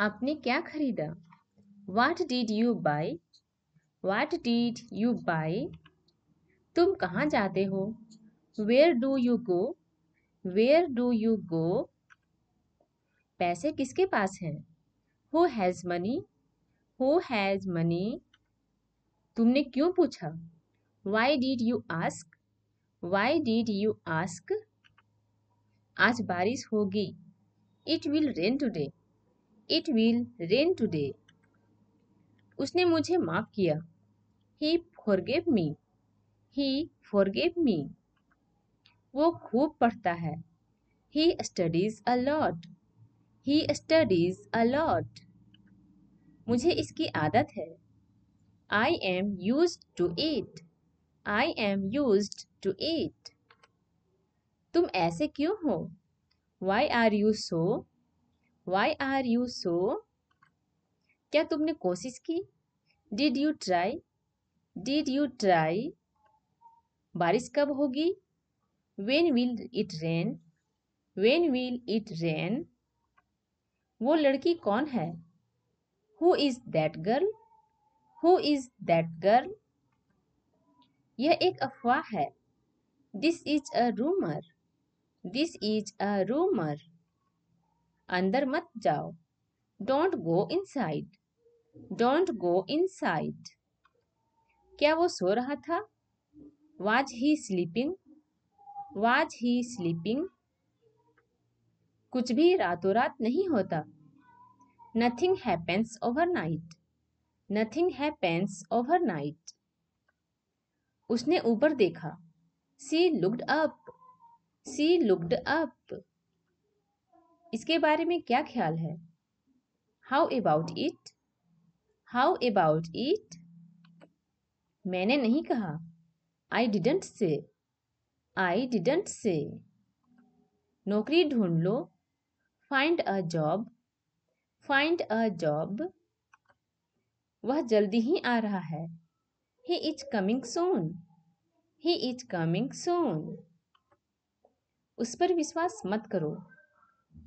आपने क्या खरीदा? What did you buy? What did you buy? तुम कहाँ जाते हो? Where do you go? Where do you go? पैसे किसके पास हैं? Who has money? Who has money? तुमने क्यों पूछा? Why did you ask? Why did you ask? आज बारिश होगी. It will rain today. It will rain today. उसने मुझे माफ किया. He forgave me. He forgave me. वो खूब पढ़ता है. He studies a lot. He studies a lot. मुझे इसकी आदत है. I am used to it. I am used to it. तुम ऐसे क्यों हो? Why are you so? Why are you so? क्या तुमने कोशिश की? Did you try? Did you try? बारिश कब होगी? When will it rain? When will it rain? वो लड़की कौन है? Who is that girl? Who is that girl? यह एक अफवाह है. This is a rumor. This is a rumor. अंदर मत जाओ. Don't go inside. Don't go inside. क्या वो सो रहा था? Was he sleeping? Was he sleeping? कुछ भी रातों रात नहीं होता. Nothing happens overnight. Nothing happens overnight. उसने ऊपर देखा. She looked up. She looked up. इसके बारे में क्या ख्याल है? How about it? How about it? मैंने नहीं कहा. I didn't say. I didn't say. नौकरी ढूंढ लो. Find a job. Find a job. वह जल्दी ही आ रहा है. He is coming soon. He is coming soon. उस पर विश्वास मत करो.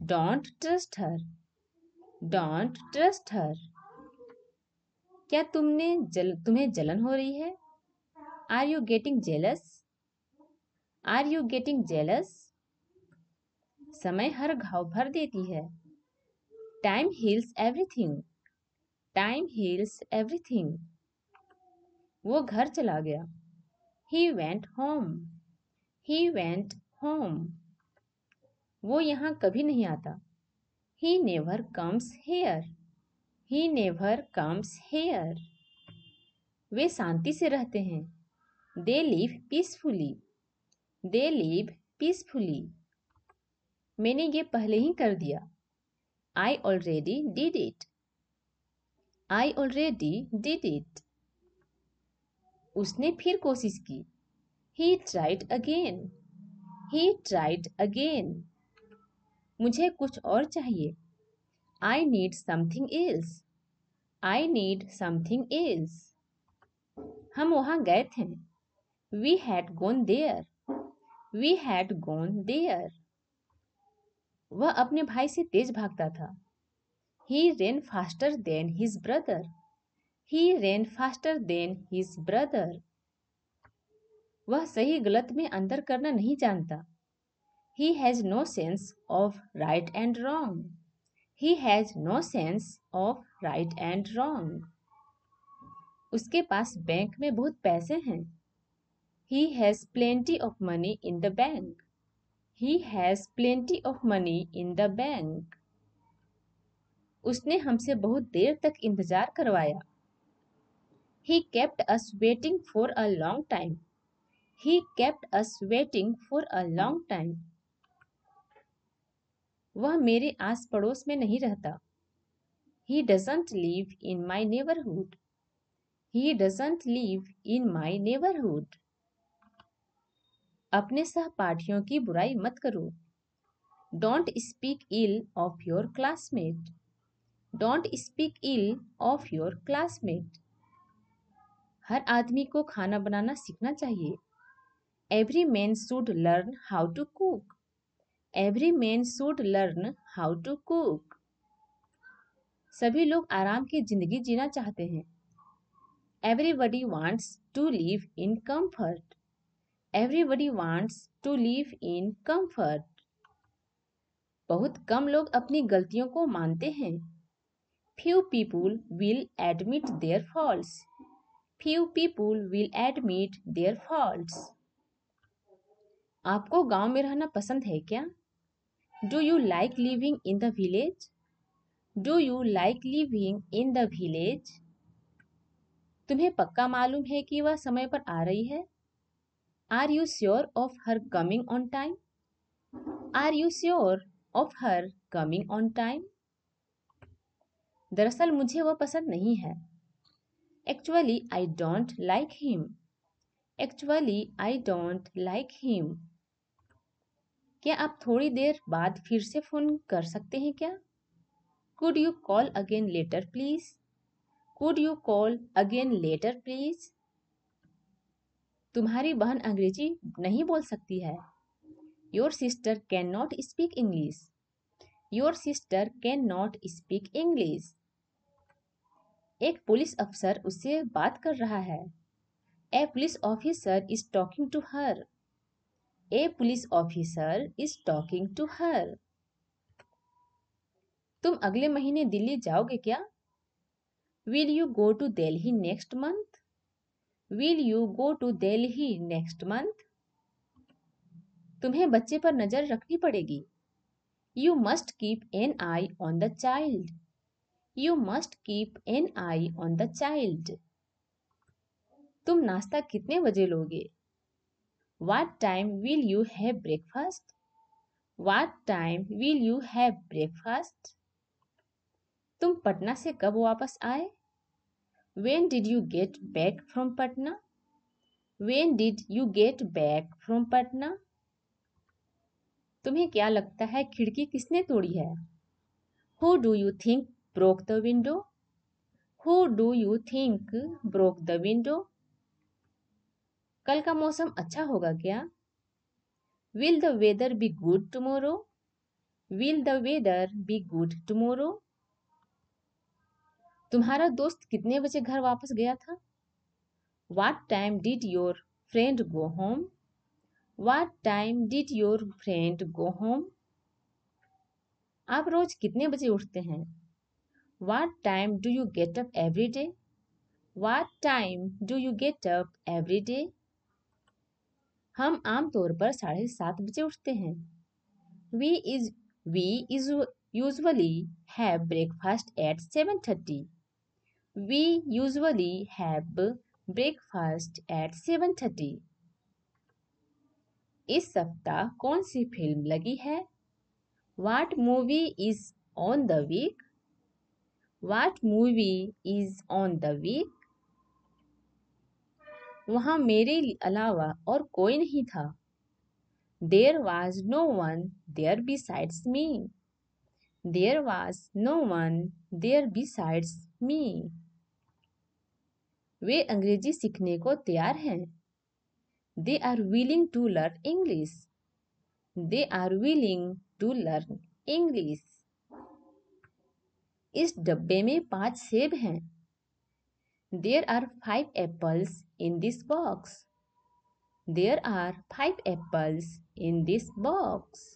Don't trust her. Don't trust her. क्या तुम्हें जलन हो रही है? Are you getting jealous? Are you getting jealous? समय हर घाव भर देती है. Time heals everything. Time heals everything. वो घर चला गया. He went home. He went home. वो यहाँ कभी नहीं आता. He never comes here. He never comes here. वे शांति से रहते हैं. They live peacefully. They live peacefully. मैंने ये पहले ही कर दिया. I already did it. I already did it. उसने फिर कोशिश की. He tried again. He tried again. मुझे कुछ और चाहिए. I need something else. I need something else. हम वहाँ गए थे. We had gone there. We had gone there. वह अपने भाई से तेज भागता था. He ran faster than his brother. He ran faster than his brother. वह सही गलत में अंतर करना नहीं जानता. He has no sense of right and wrong. He has no sense of right and wrong. उसके पास बैंक में बहुत पैसे हैं. He has plenty of money in the bank. He has plenty of money in the bank. उसने हमसे बहुत देर तक इंतजार करवाया. He kept us waiting for a long time. He kept us waiting for a long time. वह मेरे आस पड़ोस में नहीं रहता. He doesn't live in my neighborhood. He doesn't live in my neighborhood. अपने सहपाठियों की बुराई मत करो. Don't speak ill of your classmate. Don't speak ill of your classmate. हर आदमी को खाना बनाना सीखना चाहिए. Every man should learn how to cook. Every man should learn how to cook. सभी लोग आराम की जिंदगी जीना चाहते हैं। Everybody wants to live in comfort. Everybody wants to live in comfort. बहुत कम लोग अपनी गलतियों को मानते हैं। Few people will admit their faults. Few people will admit their faults. आपको गांव में रहना पसंद है क्या? Do you like living in the village? Do you like living in the village? तुम्हें पक्का मालूम है कि वह समय पर आ रही है? Are you sure of her coming on time? Are you sure of her coming on time? दरअसल मुझे वह पसंद नहीं है। Actually I don't like him. Actually I don't like him. क्या आप थोड़ी देर बाद फिर से फ़ोन कर सकते हैं क्या? Could you call again later please? Could you call again later please? तुम्हारी बहन अंग्रेजी नहीं बोल सकती है। Your sister can not speak English. Your sister can not speak English. एक पुलिस अफसर उससे बात कर रहा है। A police officer is talking to her. A police officer is talking to her. तुम अगले महीने दिल्ली जाओगे क्या? Will you go to Delhi next month? Will you go to Delhi next month? तुम्हें बच्चे पर नजर रखनी पड़ेगी। You must keep an eye on the child. You must keep an eye on the child. तुम नाश्ता कितने बजे लोगे? What time will you have breakfast? What time will you have breakfast? तुम पटना से कब वापस आए? When did you get back from Patna? When did you get back from Patna? तुम्हें क्या लगता है खिड़की किसने तोड़ी है? Who do you think broke the window? Who do you think broke the window? कल का मौसम अच्छा होगा क्या? Will the weather be good tomorrow? Will the weather be good tomorrow? तुम्हारा दोस्त कितने बजे घर वापस गया था? What time did your friend go home? What time did your friend go home? आप रोज कितने बजे उठते हैं? What time do you get up every day? What time do you get up every day? हम आमतौर पर 7:30 बजे उठते हैं। We usually have breakfast at 7:30. We usually have breakfast at 7:30. इस सप्ताह कौन सी फिल्म लगी है? What movie is on the week? What movie is on the week? वहाँ मेरे अलावा और कोई नहीं था। There was no one there besides me. There was no one there besides me. वे अंग्रेजी सीखने को तैयार हैं। They are willing to learn English. They are willing to learn English. इस डब्बे में 5 सेब हैं। There are 5 apples in this box. There are 5 apples in this box.